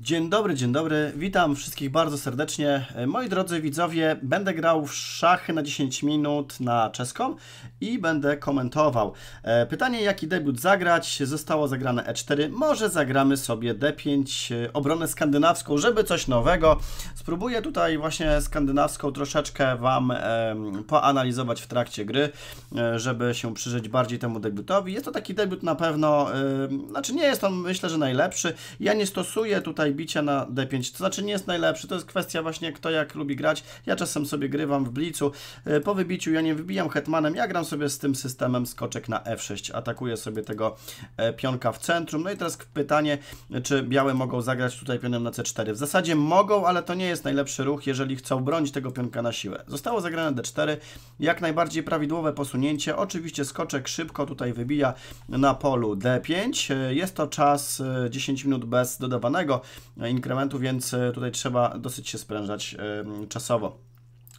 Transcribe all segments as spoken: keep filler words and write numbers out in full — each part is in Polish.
Dzień dobry, dzień dobry. Witam wszystkich bardzo serdecznie. Moi drodzy widzowie, będę grał w szachy na dziesięć minut na czeską i będę komentował. Pytanie, jaki debiut zagrać? Zostało zagrane e cztery. Może zagramy sobie d pięć, obronę skandynawską, żeby coś nowego. Spróbuję tutaj właśnie skandynawską troszeczkę Wam poanalizować w trakcie gry, żeby się przyjrzeć bardziej temu debiutowi. Jest to taki debiut na pewno, znaczy nie jest on, myślę, że najlepszy. Ja nie stosuję tutaj bicia na d pięć, to znaczy nie jest najlepszy, to jest kwestia właśnie kto jak lubi grać. Ja czasem sobie grywam w blicu, po wybiciu ja nie wybijam hetmanem, ja gram sobie z tym systemem skoczek na f sześć, atakuję sobie tego pionka w centrum. No i teraz pytanie, czy białe mogą zagrać tutaj pionem na c cztery. W zasadzie mogą, ale to nie jest najlepszy ruch, jeżeli chcą bronić tego pionka na siłę. Zostało zagrane d cztery, jak najbardziej prawidłowe posunięcie, oczywiście skoczek szybko tutaj wybija na polu d pięć, jest to czas dziesięć minut bez dodawanego inkrementu, więc tutaj trzeba dosyć się sprężać czasowo.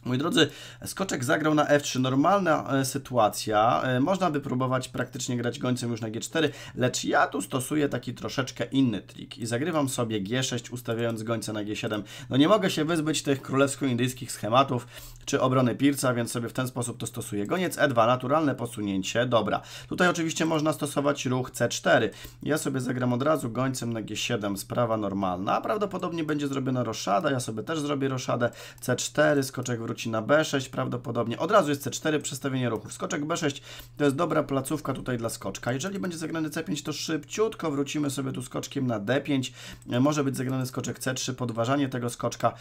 Moi drodzy, skoczek zagrał na f trzy, normalna sytuacja, można by próbować praktycznie grać gońcem już na g cztery, lecz ja tu stosuję taki troszeczkę inny trik i zagrywam sobie g sześć, ustawiając gońca na g siedem. No nie mogę się wyzbyć tych królewsko-indyjskich schematów czy obrony Pirca, więc sobie w ten sposób to stosuję. Goniec e dwa, naturalne posunięcie, dobra. Tutaj oczywiście można stosować ruch c cztery. Ja sobie zagram od razu gońcem na g siedem, sprawa normalna, prawdopodobnie będzie zrobiona roszada, ja sobie też zrobię roszadę, c cztery, skoczek w wróci na b sześć, prawdopodobnie od razu jest c cztery, przestawienie ruchów. Skoczek b sześć to jest dobra placówka tutaj dla skoczka. Jeżeli będzie zagrany c pięć, to szybciutko wrócimy sobie tu skoczkiem na d pięć. Może być zagrany skoczek c trzy, podważanie tego skoczka.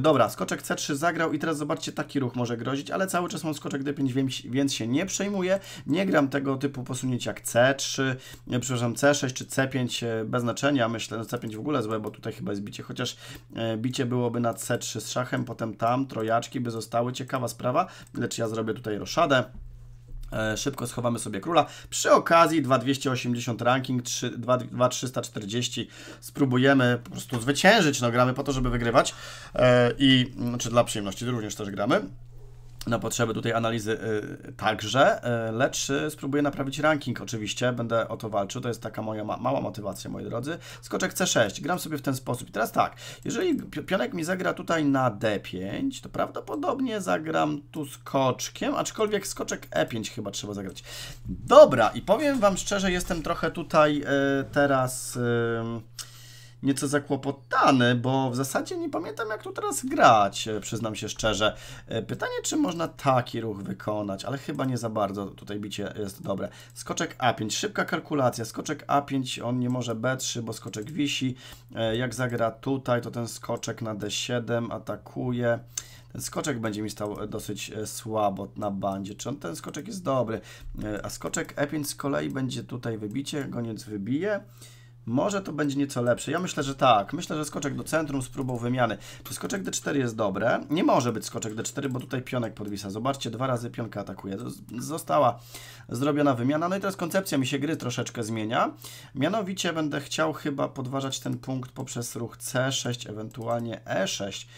Dobra, skoczek c trzy zagrał i teraz zobaczcie, taki ruch może grozić, ale cały czas mam skoczek d pięć, więc się nie przejmuję. Nie gram tego typu posunięć jak c trzy, przepraszam, c sześć czy c pięć, bez znaczenia. Myślę, że c pięć w ogóle złe, bo tutaj chyba jest bicie, chociaż bicie byłoby na c trzy z szachem, potem tam trojaczki by zostały, ciekawa sprawa, lecz ja zrobię tutaj roszadę. Szybko schowamy sobie króla. Przy okazji dwa dwieście osiemdziesiąt ranking, dwa trzysta czterdzieści. Spróbujemy po prostu zwyciężyć. No, gramy po to, żeby wygrywać. I czy dla przyjemności również też gramy. Na potrzeby tutaj analizy y, także, y, lecz y, spróbuję naprawić ranking oczywiście, będę o to walczył, to jest taka moja ma mała motywacja, moi drodzy. Skoczek c sześć, gram sobie w ten sposób. I teraz tak, jeżeli pionek mi zagra tutaj na d pięć, to prawdopodobnie zagram tu skoczkiem, aczkolwiek skoczek e pięć chyba trzeba zagrać. Dobra, i powiem Wam szczerze, jestem trochę tutaj y, teraz... Y, nieco zakłopotany, bo w zasadzie nie pamiętam, jak tu teraz grać, przyznam się szczerze. Pytanie, czy można taki ruch wykonać, ale chyba nie za bardzo, tutaj bicie jest dobre. Skoczek a pięć, szybka kalkulacja, skoczek a pięć, on nie może b trzy, bo skoczek wisi. Jak zagra tutaj, to ten skoczek na d siedem atakuje. Skoczek będzie mi stał dosyć słabo na bandzie. Czy on, ten skoczek jest dobry? A skoczek e pięć z kolei będzie tutaj wybicie, goniec wybije. Może to będzie nieco lepsze. Ja myślę, że tak. Myślę, że skoczek do centrum z próbą wymiany. Czy skoczek d cztery jest dobre? Nie może być skoczek d cztery, bo tutaj pionek podwisa. Zobaczcie, dwa razy pionka atakuje. Została zrobiona wymiana. No i teraz koncepcja mi się gry troszeczkę zmienia. Mianowicie będę chciał chyba podważać ten punkt poprzez ruch c sześć, ewentualnie e sześć.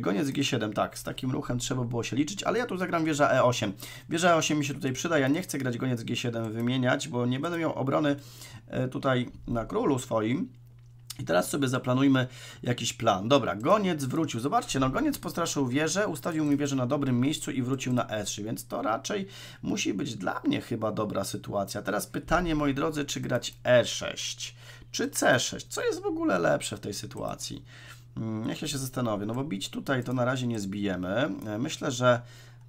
Goniec g siedem, tak. Z takim ruchem trzeba było się liczyć, ale ja tu zagram wieża e osiem. Wieża e osiem mi się tutaj przyda. Ja nie chcę grać goniec g siedem wymieniać, bo nie będę miał obrony tutaj na królu swoim. I teraz sobie zaplanujmy jakiś plan. Dobra, goniec wrócił. Zobaczcie, no goniec postraszył wieżę, ustawił mi wieżę na dobrym miejscu i wrócił na e trzy, więc to raczej musi być dla mnie chyba dobra sytuacja. Teraz pytanie, moi drodzy, czy grać e sześć, czy c sześć? Co jest w ogóle lepsze w tej sytuacji? Niech ja się zastanowię, no bo bić tutaj to na razie nie zbijemy. Myślę, że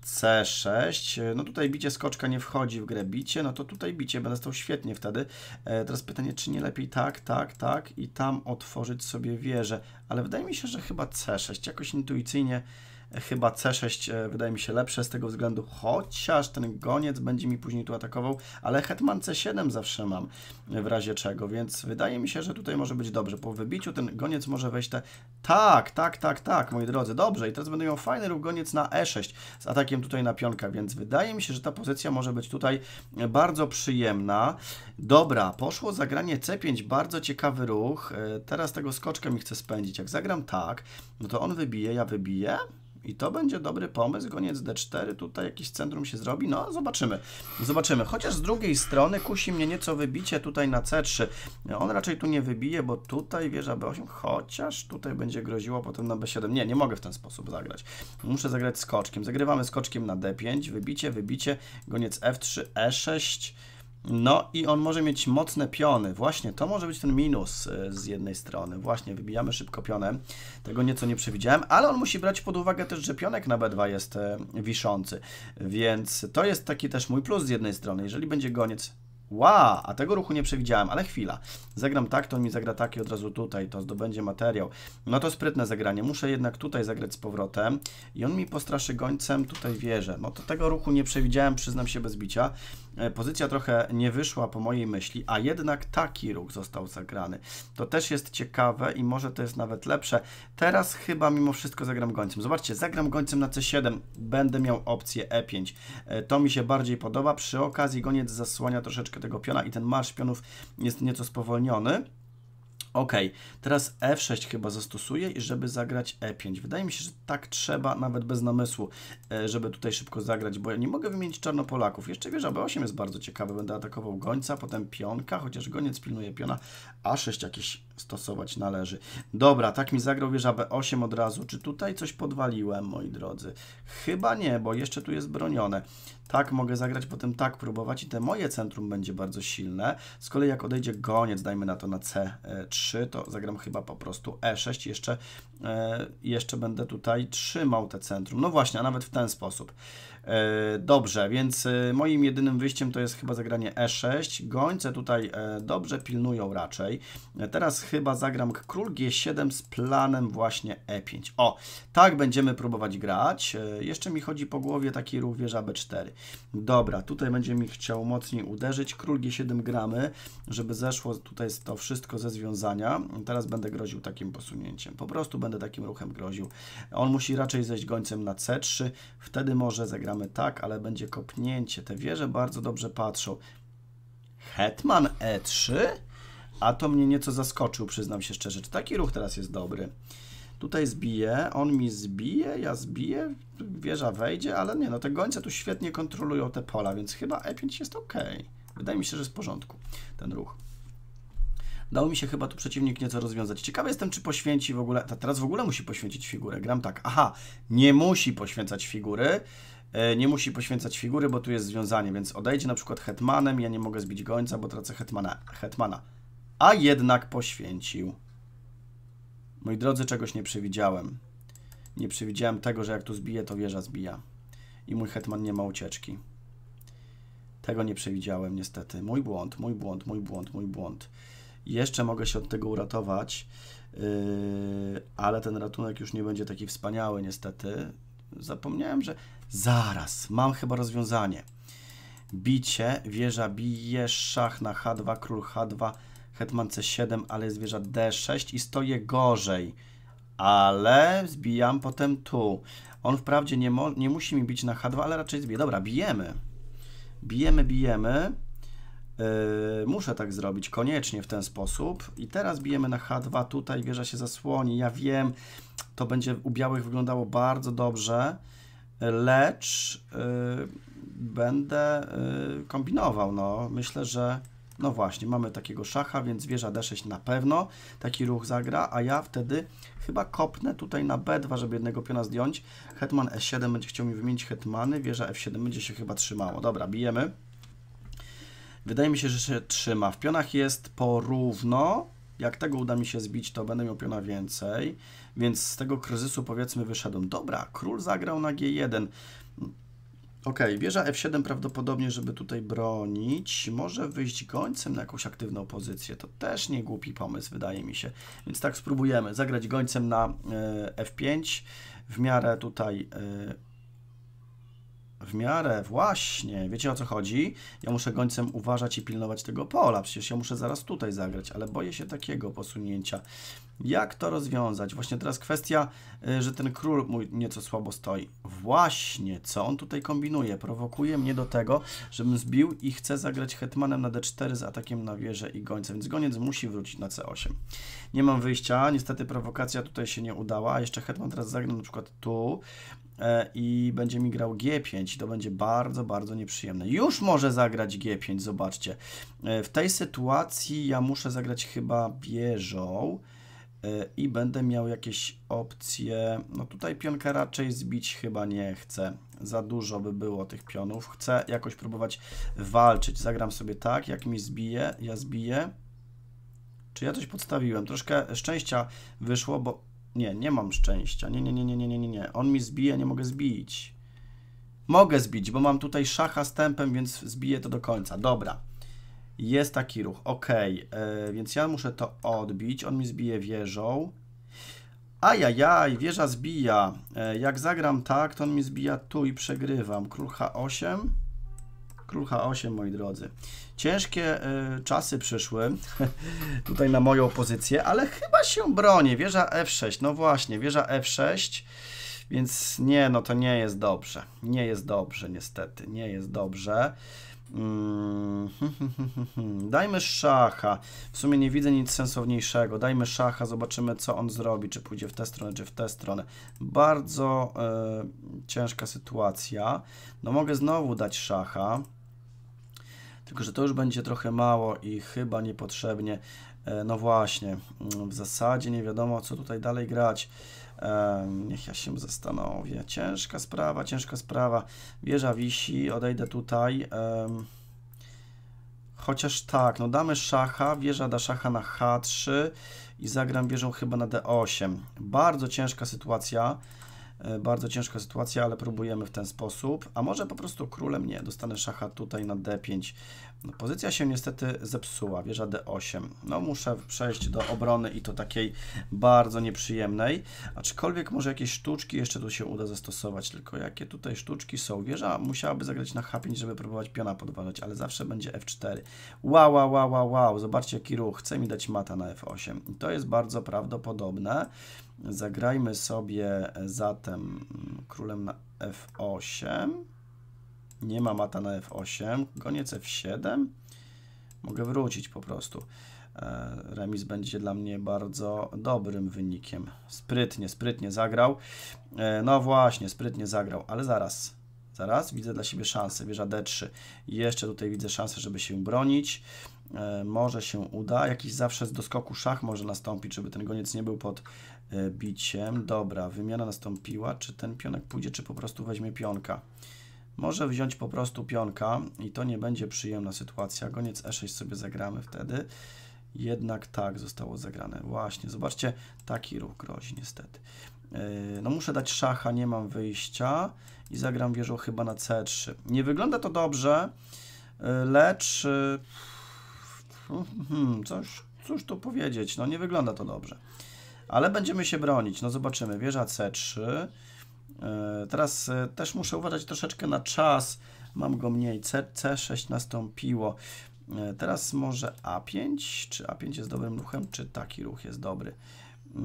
c sześć, no tutaj bicie skoczka nie wchodzi w grę, bicie, no to tutaj bicie, będę stał świetnie wtedy. E, teraz pytanie, czy nie lepiej tak, tak, tak i tam otworzyć sobie wieżę, ale wydaje mi się, że chyba c sześć, jakoś intuicyjnie chyba c sześć e, wydaje mi się lepsze z tego względu, chociaż ten goniec będzie mi później tu atakował, ale hetman c siedem zawsze mam w razie czego, więc wydaje mi się, że tutaj może być dobrze. Po wybiciu ten goniec może wejść te... Tak, tak, tak, tak, moi drodzy, dobrze. I teraz będę miał fajny ruch goniec na e sześć z atakiem tutaj na pionka, więc wydaje mi się, że ta pozycja może być tutaj bardzo przyjemna. Dobra, poszło zagranie c pięć, bardzo ciekawy ruch. Teraz tego skoczka mi chce spędzić. Jak zagram tak, no to on wybije, ja wybiję. I to będzie dobry pomysł, goniec d cztery, tutaj jakieś centrum się zrobi, no zobaczymy, zobaczymy. Chociaż z drugiej strony kusi mnie nieco wybicie tutaj na c trzy. On raczej tu nie wybije, bo tutaj wieża b osiem, chociaż tutaj będzie groziło potem na b siedem. Nie, nie mogę w ten sposób zagrać. Muszę zagrać skoczkiem. Zagrywamy skoczkiem na d pięć, wybicie, wybicie, goniec f trzy, e sześć. No i on może mieć mocne piony. Właśnie, to może być ten minus z jednej strony. Właśnie, wybijamy szybko pionem. Tego nieco nie przewidziałem, ale on musi brać pod uwagę też, że pionek na b dwa jest wiszący. Więc to jest taki też mój plus z jednej strony. Jeżeli będzie goniec... Wow, a tego ruchu nie przewidziałem, ale chwila. Zagram tak, to on mi zagra tak i od razu tutaj, to zdobędzie materiał. No to sprytne zagranie, muszę jednak tutaj zagrać z powrotem i on mi postraszy gońcem, tutaj wieżę. No to tego ruchu nie przewidziałem, przyznam się bez bicia. Pozycja trochę nie wyszła po mojej myśli, a jednak taki ruch został zagrany. To też jest ciekawe i może to jest nawet lepsze. Teraz chyba mimo wszystko zagram gońcem. Zobaczcie, zagram gońcem na c siedem, będę miał opcję e pięć. To mi się bardziej podoba, przy okazji goniec zasłania troszeczkę tego piona i ten marsz pionów jest nieco spowolniony. Ok, teraz f sześć chyba zastosuję, żeby zagrać e pięć. Wydaje mi się, że tak trzeba, nawet bez namysłu, żeby tutaj szybko zagrać, bo ja nie mogę wymienić czarnopolaków. Jeszcze wieża b osiem jest bardzo ciekawa, będę atakował gońca, potem pionka, chociaż goniec pilnuje piona, a sześć jakieś stosować należy. Dobra, tak mi zagrał wieża b osiem od razu. Czy tutaj coś podwaliłem, moi drodzy? Chyba nie, bo jeszcze tu jest bronione. Tak mogę zagrać, potem tak próbować i te moje centrum będzie bardzo silne. Z kolei jak odejdzie goniec, dajmy na to na c trzy, to zagram chyba po prostu e sześć. Jeszcze, e, jeszcze będę tutaj trzymał te centrum. No właśnie, a nawet w ten sposób. E, dobrze, więc moim jedynym wyjściem to jest chyba zagranie e sześć. Gońce tutaj e, dobrze pilnują raczej. E, teraz chyba zagram król g siedem z planem właśnie e pięć. O, tak będziemy próbować grać. E, jeszcze mi chodzi po głowie taki ruch wieża b cztery. Dobra, tutaj będzie mi chciał mocniej uderzyć. Król g siedem gramy, żeby zeszło tutaj to wszystko ze związania. Teraz będę groził takim posunięciem. Po prostu będę takim ruchem groził. On musi raczej zejść gońcem na c trzy. Wtedy może zagramy tak, ale będzie kopnięcie. Te wieże bardzo dobrze patrzą. Hetman e trzy? A to mnie nieco zaskoczył, przyznam się szczerze. Czy taki ruch teraz jest dobry? Tutaj zbije, on mi zbije, ja zbiję, wieża wejdzie, ale nie, no te gońce tu świetnie kontrolują te pola, więc chyba e pięć jest ok. Wydaje mi się, że jest w porządku ten ruch. Dało mi się chyba tu przeciwnik nieco rozwiązać. Ciekawy jestem, czy poświęci w ogóle, teraz w ogóle musi poświęcić figurę, gram tak, aha, nie musi poświęcać figury, nie musi poświęcać figury, bo tu jest związanie, więc odejdzie na przykład hetmanem, ja nie mogę zbić gońca, bo tracę hetmana, hetmana. A jednak poświęcił. Moi drodzy, czegoś nie przewidziałem. Nie przewidziałem tego, że jak tu zbije, to wieża zbija. I mój hetman nie ma ucieczki. Tego nie przewidziałem niestety. Mój błąd, mój błąd, mój błąd, mój błąd. Jeszcze mogę się od tego uratować, yy, ale ten ratunek już nie będzie taki wspaniały niestety. Zapomniałem, że... Zaraz, mam chyba rozwiązanie. Bicie, wieża bije, szach na h dwa, król h dwa... Hetman c siedem, ale jest wieża d sześć i stoję gorzej, ale zbijam potem tu. On wprawdzie nie, mo nie musi mi bić na h dwa, ale raczej zbije. Dobra, bijemy. Bijemy, bijemy. Yy, muszę tak zrobić, koniecznie w ten sposób. I teraz bijemy na h dwa, tutaj wieża się zasłoni. Ja wiem, to będzie u białych wyglądało bardzo dobrze, lecz yy, będę yy, kombinował. No, myślę, że... No właśnie, mamy takiego szacha, więc wieża d sześć na pewno taki ruch zagra, a ja wtedy chyba kopnę tutaj na b dwa, żeby jednego piona zdjąć. Hetman e siedem będzie chciał mi wymienić hetmany, wieża f siedem będzie się chyba trzymało. Dobra, bijemy. Wydaje mi się, że się trzyma. W pionach jest porówno. Jak tego uda mi się zbić, to będę miał piona więcej, więc z tego kryzysu powiedzmy wyszedłem. Dobra, król zagrał na g jeden. Ok, wieża f siedem prawdopodobnie, żeby tutaj bronić, może wyjść gońcem na jakąś aktywną pozycję. To też nie głupi pomysł, wydaje mi się. Więc tak spróbujemy zagrać gońcem na y, f pięć, w miarę tutaj y, w miarę, właśnie, wiecie o co chodzi? Ja muszę gońcem uważać i pilnować tego pola, przecież ja muszę zaraz tutaj zagrać, ale boję się takiego posunięcia. Jak to rozwiązać? Właśnie teraz kwestia, że ten król mój nieco słabo stoi. Właśnie, co on tutaj kombinuje? Prowokuje mnie do tego, żebym zbił i chce zagrać hetmanem na d cztery z atakiem na wieżę i gońcem, więc goniec musi wrócić na c osiem. Nie mam wyjścia, niestety prowokacja tutaj się nie udała, a jeszcze hetman teraz zagra na przykład tu i będzie mi grał g pięć i to będzie bardzo, bardzo nieprzyjemne. Już może zagrać g pięć, zobaczcie. W tej sytuacji ja muszę zagrać chyba wieżą i będę miał jakieś opcje, no tutaj pionka raczej zbić chyba nie chcę, za dużo by było tych pionów, chcę jakoś próbować walczyć, zagram sobie tak, jak mi zbije, ja zbiję, czy ja coś podstawiłem, troszkę szczęścia wyszło, bo nie, nie mam szczęścia, nie, nie, nie, nie, nie, nie, nie, on mi zbije, nie mogę zbić, mogę zbić, bo mam tutaj szacha z tempem, więc zbiję to do końca, dobra. Jest taki ruch, ok, yy, więc ja muszę to odbić, on mi zbije wieżą, ajajaj, wieża zbija, yy, jak zagram tak, to on mi zbija tu i przegrywam, król h osiem, król h osiem, moi drodzy, ciężkie yy, czasy przyszły, tutaj na moją pozycję, ale chyba się bronię, wieża f sześć, no właśnie, wieża f sześć, więc nie, no to nie jest dobrze, nie jest dobrze niestety, nie jest dobrze. Hmm, hmm, hmm, hmm, hmm. Dajmy szacha, w sumie nie widzę nic sensowniejszego, dajmy szacha, zobaczymy co on zrobi, czy pójdzie w tę stronę, czy w tę stronę. Bardzo y, ciężka sytuacja, no mogę znowu dać szacha, tylko że to już będzie trochę mało i chyba niepotrzebnie, y, no właśnie, y, w zasadzie nie wiadomo co tutaj dalej grać. Niech ja się zastanowię, ciężka sprawa, ciężka sprawa, wieża wisi, odejdę tutaj, chociaż tak, no damy szacha, wieża da szacha na h trzy i zagram wieżą chyba na d osiem, bardzo ciężka sytuacja, bardzo ciężka sytuacja, ale próbujemy w ten sposób, a może po prostu królem, nie, dostanę szacha tutaj na d pięć, no, pozycja się niestety zepsuła, wieża d osiem, no muszę przejść do obrony i to takiej bardzo nieprzyjemnej, aczkolwiek może jakieś sztuczki jeszcze tu się uda zastosować, tylko jakie tutaj sztuczki są, wieża musiałaby zagrać na h pięć, żeby próbować piona podważać, ale zawsze będzie f cztery, wow, wow, wow, wow, wow, zobaczcie jaki ruch, chce mi dać mata na f osiem i to jest bardzo prawdopodobne. Zagrajmy sobie zatem królem na f osiem, nie ma mata na f osiem, goniec f siedem, mogę wrócić po prostu, remis będzie dla mnie bardzo dobrym wynikiem, sprytnie, sprytnie zagrał, no właśnie, sprytnie zagrał, ale zaraz, zaraz widzę dla siebie szansę, wieża d trzy, jeszcze tutaj widzę szansę, żeby się bronić. Może się uda, jakiś zawsze z doskoku szach może nastąpić, żeby ten goniec nie był pod biciem. Dobra, wymiana nastąpiła, czy ten pionek pójdzie, czy po prostu weźmie pionka. Może wziąć po prostu pionka i to nie będzie przyjemna sytuacja. Goniec e sześć sobie zagramy wtedy, jednak tak zostało zagrane. Właśnie, zobaczcie, taki ruch grozi niestety. No muszę dać szacha, nie mam wyjścia i zagram wieżą chyba na c trzy. Nie wygląda to dobrze, lecz... Hmm, coś, cóż tu powiedzieć, no nie wygląda to dobrze, ale będziemy się bronić, no zobaczymy, wieża c trzy, yy, teraz yy, też muszę uważać troszeczkę na czas, mam go mniej, C, c sześć nastąpiło, yy, teraz może a pięć, czy a pięć jest dobrym ruchem, czy taki ruch jest dobry, yy,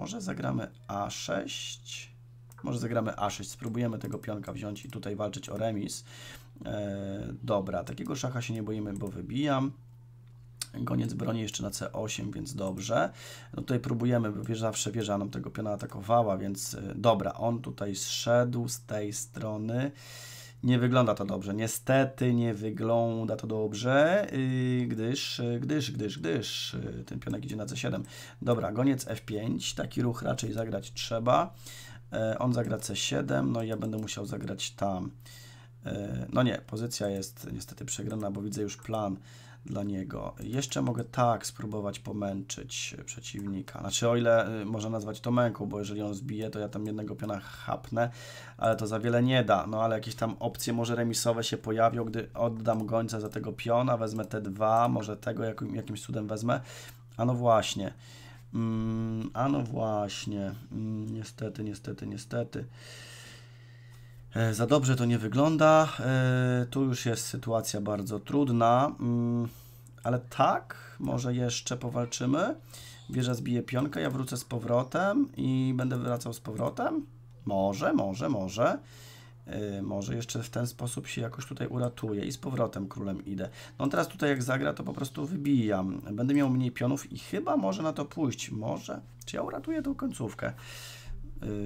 może zagramy a sześć, może zagramy a sześć, spróbujemy tego pionka wziąć i tutaj walczyć o remis. E, dobra, takiego szacha się nie boimy, bo wybijam. Goniec broni jeszcze na c osiem, więc dobrze. No tutaj próbujemy, bo wieża, zawsze wieża nam tego piona atakowała, więc e, dobra, on tutaj zszedł z tej strony. Nie wygląda to dobrze, niestety nie wygląda to dobrze, yy, gdyż, gdyż, gdyż, gdyż yy, ten pionek idzie na c siedem. Dobra, goniec f pięć, taki ruch raczej zagrać trzeba. E, on zagra c siedem, no i ja będę musiał zagrać tam. No nie, pozycja jest niestety przegrana, bo widzę już plan dla niego. Jeszcze mogę tak spróbować pomęczyć przeciwnika. Znaczy o ile można nazwać to męką, bo jeżeli on zbije, to ja tam jednego piona chapnę, ale to za wiele nie da. No ale jakieś tam opcje może remisowe się pojawią, gdy oddam gońca za tego piona, wezmę te dwa, może tego jakim, jakimś cudem wezmę. A no właśnie, mm, a no właśnie, mm, niestety, niestety, niestety. Za dobrze to nie wygląda. Tu już jest sytuacja bardzo trudna, ale tak, może jeszcze powalczymy. Wieża zbije pionka, ja wrócę z powrotem i będę wracał z powrotem. Może, może, może. Może jeszcze w ten sposób się jakoś tutaj uratuję i z powrotem królem idę. No teraz tutaj jak zagra, to po prostu wybijam. Będę miał mniej pionów i chyba może na to pójść. Może? Czy ja uratuję tą końcówkę?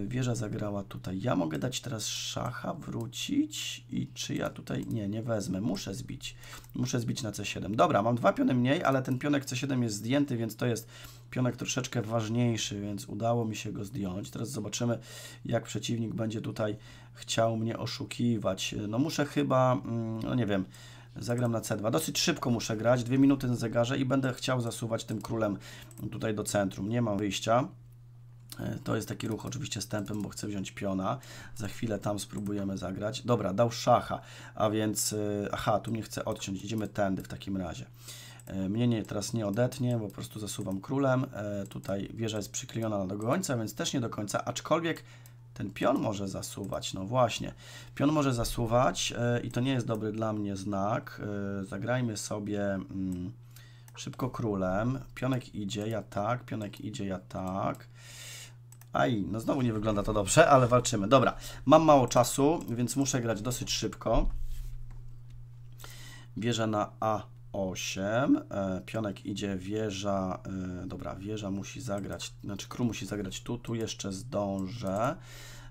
Wieża zagrała tutaj. Ja mogę dać teraz szacha, wrócić i czy ja tutaj... Nie, nie wezmę. Muszę zbić. Muszę zbić na C siedem. Dobra, mam dwa piony mniej, ale ten pionek C siedem jest zdjęty, więc to jest pionek troszeczkę ważniejszy, więc udało mi się go zdjąć. Teraz zobaczymy, jak przeciwnik będzie tutaj chciał mnie oszukiwać. No muszę chyba... No nie wiem. Zagram na C dwa. Dosyć szybko muszę grać. Dwie minuty na zegarze i będę chciał zasuwać tym królem tutaj do centrum. Nie mam wyjścia. To jest taki ruch oczywiście z tempem, bo chcę wziąć piona. Za chwilę tam spróbujemy zagrać. Dobra, dał szacha, a więc... Aha, tu mnie chce odciąć. Idziemy tędy w takim razie. Mnie nie, teraz nie odetnie, bo po prostu zasuwam królem. Tutaj wieża jest przyklejona do gońca, więc też nie do końca, aczkolwiek ten pion może zasuwać. No właśnie, pion może zasuwać i to nie jest dobry dla mnie znak. Zagrajmy sobie szybko królem. Pionek idzie, ja tak, pionek idzie, ja tak. Aj, no znowu nie wygląda to dobrze, ale walczymy. Dobra, mam mało czasu, więc muszę grać dosyć szybko. Wieża na A osiem, pionek idzie, wieża, dobra, wieża musi zagrać, znaczy król musi zagrać tu, tu jeszcze zdążę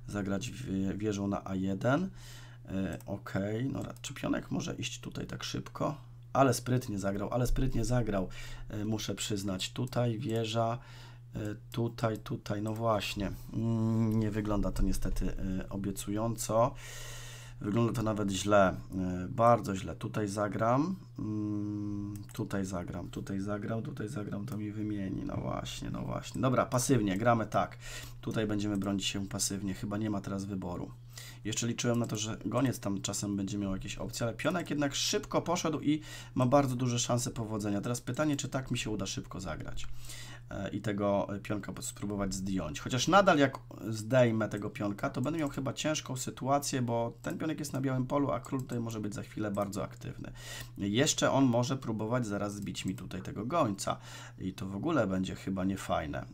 zagrać wieżą na A jeden. Ok, no czy pionek może iść tutaj tak szybko? Ale sprytnie zagrał, ale sprytnie zagrał, muszę przyznać. Tutaj wieża... Tutaj, tutaj, no właśnie, nie wygląda to niestety obiecująco, wygląda to nawet źle, bardzo źle, tutaj zagram, tutaj zagram, tutaj zagram, tutaj zagram, to mi wymieni, no właśnie, no właśnie, dobra, pasywnie, gramy tak, tutaj będziemy bronić się pasywnie, chyba nie ma teraz wyboru. Jeszcze liczyłem na to, że goniec tam czasem będzie miał jakieś opcje, ale pionek jednak szybko poszedł i ma bardzo duże szanse powodzenia. Teraz pytanie, czy tak mi się uda szybko zagrać i tego pionka spróbować zdjąć. Chociaż nadal jak zdejmę tego pionka, to będę miał chyba ciężką sytuację, bo ten pionek jest na białym polu, a król tutaj może być za chwilę bardzo aktywny. Jeszcze on może próbować zaraz zbić mi tutaj tego gońca i to w ogóle będzie chyba niefajne.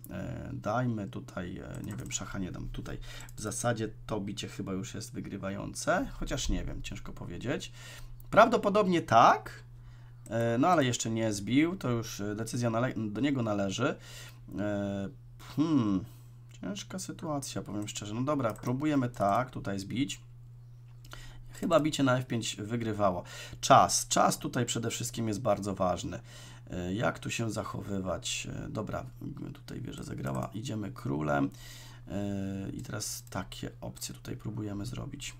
Dajmy tutaj, nie wiem, szacha nie dam tutaj. W zasadzie to bicie chyba już jest wygrywające, chociaż nie wiem, ciężko powiedzieć. Prawdopodobnie tak, no ale jeszcze nie zbił, to już decyzja do niego należy. Hmm, ciężka sytuacja, powiem szczerze. No dobra, próbujemy tak, tutaj zbić. Chyba bicie na F pięć wygrywało. Czas, czas tutaj przede wszystkim jest bardzo ważny. Jak tu się zachowywać? Dobra, tutaj wieża zagrała, idziemy królem. I teraz takie opcje tutaj próbujemy zrobić.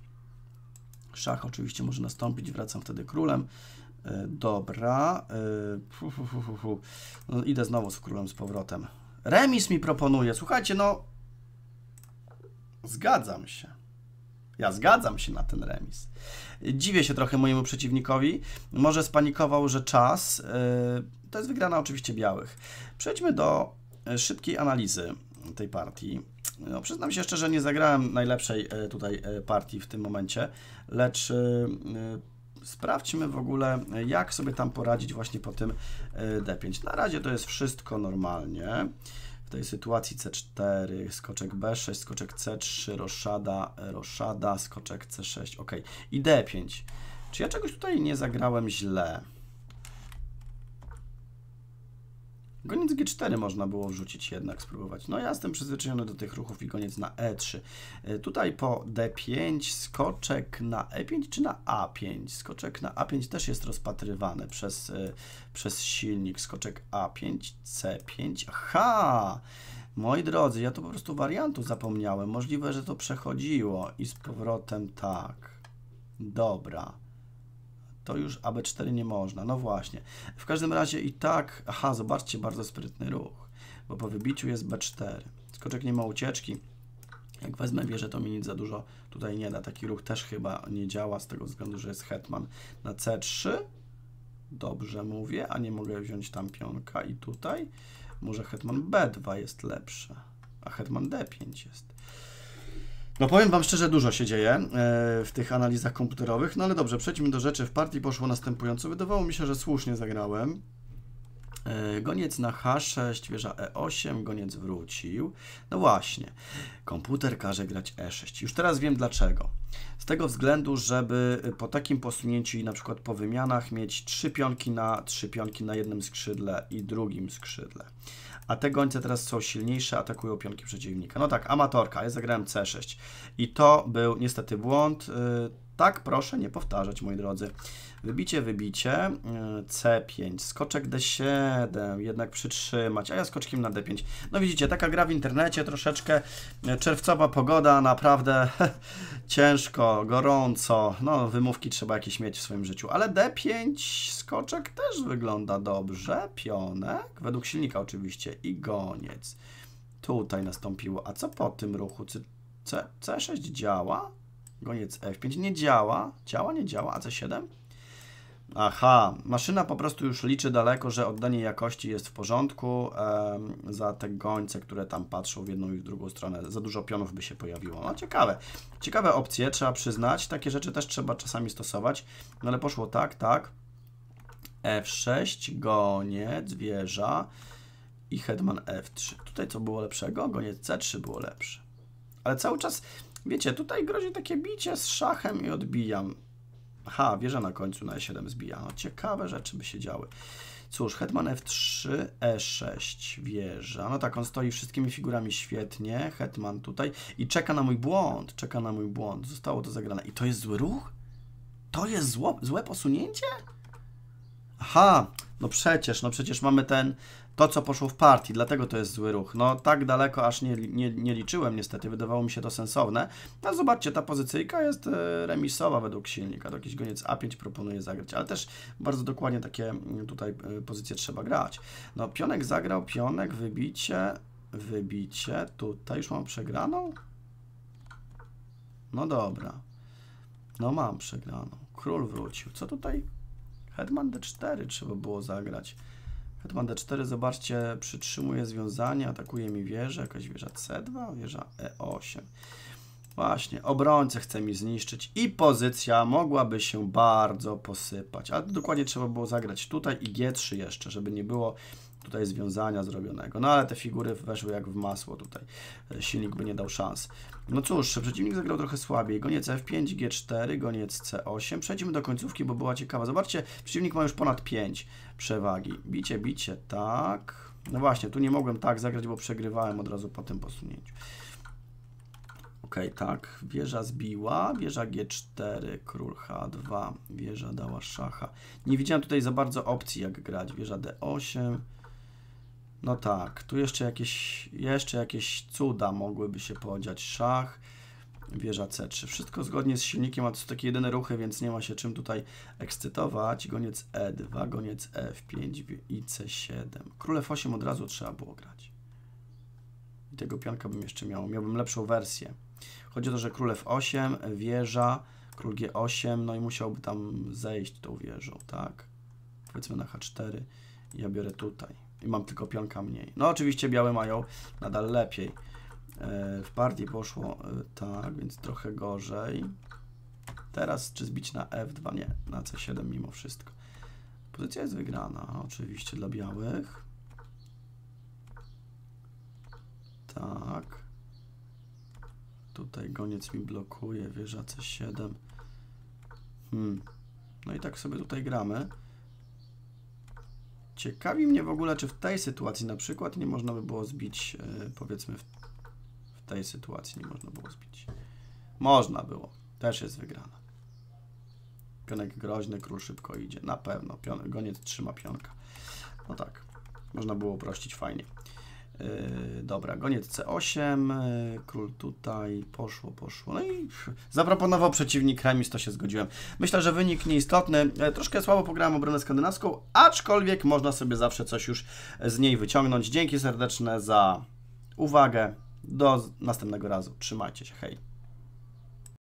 Szach oczywiście może nastąpić, wracam wtedy królem. Dobra. Fu, fu, fu, fu. No, idę znowu z królem z powrotem. Remis mi proponuje. Słuchajcie, no... Zgadzam się. Ja zgadzam się na ten remis. Dziwię się trochę mojemu przeciwnikowi. Może spanikował, że czas. To jest wygrana oczywiście białych. Przejdźmy do szybkiej analizy tej partii. No, przyznam się szczerze, nie zagrałem najlepszej tutaj partii w tym momencie, lecz sprawdźmy w ogóle, jak sobie tam poradzić właśnie po tym D pięć. Na razie to jest wszystko normalnie. W tej sytuacji C cztery, skoczek B sześć, skoczek C trzy, roszada, roszada, skoczek C sześć, ok. I D pięć. Czy ja czegoś tutaj nie zagrałem źle? Goniec G cztery można było wrzucić jednak, spróbować. No ja jestem przyzwyczajony do tych ruchów i goniec na E trzy. Tutaj po D pięć skoczek na E pięć czy na A pięć? Skoczek na A pięć też jest rozpatrywany przez, przez silnik. Skoczek A pięć, C pięć. Aha! Moi drodzy, ja tu po prostu wariantu zapomniałem. Możliwe, że to przechodziło i z powrotem tak. Dobra. To już A B cztery nie można, no właśnie. W każdym razie i tak, aha, zobaczcie, bardzo sprytny ruch, bo po wybiciu jest B cztery. Skoczek nie ma ucieczki. Jak wezmę wieżę, to mi nic za dużo tutaj nie da. Taki ruch też chyba nie działa z tego względu, że jest hetman na C trzy. Dobrze mówię, a nie mogę wziąć tam pionka i tutaj. Może hetman B dwa jest lepsze, a hetman D pięć jest. No powiem wam szczerze, dużo się dzieje w tych analizach komputerowych, no ale dobrze, przejdźmy do rzeczy. W partii poszło następująco. Wydawało mi się, że słusznie zagrałem. Goniec na H sześć, wieża E osiem, goniec wrócił. No właśnie, komputer każe grać E sześć. Już teraz wiem dlaczego. Z tego względu, żeby po takim posunięciu i na przykład po wymianach mieć trzy pionki na trzy pionki na jednym skrzydle i drugim skrzydle. A te gońce teraz są silniejsze, atakują pionki przeciwnika. No tak, amatorka, ja zagrałem C sześć. I to był niestety błąd. Tak, proszę nie powtarzać, moi drodzy. Wybicie, wybicie, C pięć, skoczek D siedem, jednak przytrzymać, a ja skoczkiem na D pięć. No widzicie, taka gra w internecie, troszeczkę czerwcowa pogoda, naprawdę ciężko, gorąco, no wymówki trzeba jakieś mieć w swoim życiu, ale D pięć, skoczek też wygląda dobrze, pionek, według silnika oczywiście i goniec. Tutaj nastąpiło, a co po tym ruchu, C, C sześć działa? Goniec F pięć nie działa, działa, nie działa, a C siedem? Aha, maszyna po prostu już liczy daleko, że oddanie jakości jest w porządku um, za te gońce, które tam patrzą w jedną i w drugą stronę. Za dużo pionów by się pojawiło. No ciekawe, ciekawe opcje, trzeba przyznać. Takie rzeczy też trzeba czasami stosować. No ale poszło tak, tak. F sześć, goniec, wieża i hetman F trzy. Tutaj co było lepszego? Goniec C trzy było lepszy. Ale cały czas... Wiecie, tutaj grozi takie bicie z szachem i odbijam. Aha, wieża na końcu na E siedem zbija. No, ciekawe rzeczy by się działy. Cóż, hetman F trzy, E sześć, wieża. No tak, on stoi wszystkimi figurami świetnie. Hetman tutaj i czeka na mój błąd. Czeka na mój błąd. Zostało to zagrane. I to jest zły ruch? To jest zło, złe posunięcie? Aha, no przecież, no przecież mamy ten... To, co poszło w partii, dlatego to jest zły ruch. No tak daleko aż nie, nie, nie liczyłem niestety, wydawało mi się to sensowne. No zobaczcie, ta pozycyjka jest remisowa według silnika. To jakiś goniec A pięć proponuję zagrać, ale też bardzo dokładnie takie tutaj pozycje trzeba grać. No pionek zagrał, pionek, wybicie, wybicie. Tutaj już mam przegraną? No dobra. No mam przegraną. Król wrócił. Co tutaj? Hetman D cztery trzeba było zagrać. Hetman D cztery, zobaczcie, przytrzymuje związanie, atakuje mi wieżę, jakaś wieża C dwa, wieża E osiem. Właśnie, obrońcę chce mi zniszczyć i pozycja mogłaby się bardzo posypać. A dokładnie trzeba było zagrać tutaj i G trzy jeszcze, żeby nie było tutaj związania zrobionego. No ale te figury weszły jak w masło tutaj. Silnik by nie dał szans. No cóż, przeciwnik zagrał trochę słabiej. Goniec F pięć, G cztery, goniec C osiem. Przejdźmy do końcówki, bo była ciekawa. Zobaczcie, przeciwnik ma już ponad pięć przewagi. Bicie, bicie, tak. No właśnie, tu nie mogłem tak zagrać, bo przegrywałem od razu po tym posunięciu. Ok, tak. Wieża zbiła, wieża G cztery, król H dwa, wieża dała szacha. Nie widziałem tutaj za bardzo opcji, jak grać. Wieża D osiem. No tak, tu jeszcze jakieś, jeszcze jakieś cuda mogłyby się podziać. Szach, wieża C trzy. Wszystko zgodnie z silnikiem, a to są takie jedyne ruchy, więc nie ma się czym tutaj ekscytować. Goniec E dwa, goniec F pięć i C siedem. Król F osiem od razu trzeba było grać. I tego pionka bym jeszcze miał. Miałbym lepszą wersję. Chodzi o to, że król F osiem, wieża, król G osiem, no i musiałby tam zejść tą wieżą, tak? Powiedzmy na H cztery. Ja biorę tutaj. I mam tylko pionka mniej. No oczywiście białe mają nadal lepiej. Yy, w partii poszło yy, tak, więc trochę gorzej. Teraz czy zbić na F dwa? Nie, na C siedem mimo wszystko. Pozycja jest wygrana, oczywiście dla białych. Tak. Tutaj goniec mi blokuje, wieża C siedem. Hmm. No i tak sobie tutaj gramy. Ciekawi mnie w ogóle, czy w tej sytuacji na przykład nie można by było zbić, powiedzmy w, w tej sytuacji nie można było zbić. Można było. Też jest wygrana. Pionek groźny, król szybko idzie. Na pewno. Pionek, goniec trzyma pionka. No tak. Można było uprościć fajnie. Yy, dobra, goniec C osiem, yy, król tutaj, poszło, poszło, no i zaproponował przeciwnik remis, to się zgodziłem. Myślę, że wynik nieistotny, yy, troszkę słabo pograłem obronę skandynawską, aczkolwiek można sobie zawsze coś już z niej wyciągnąć. Dzięki serdeczne za uwagę, do następnego razu, trzymajcie się, hej.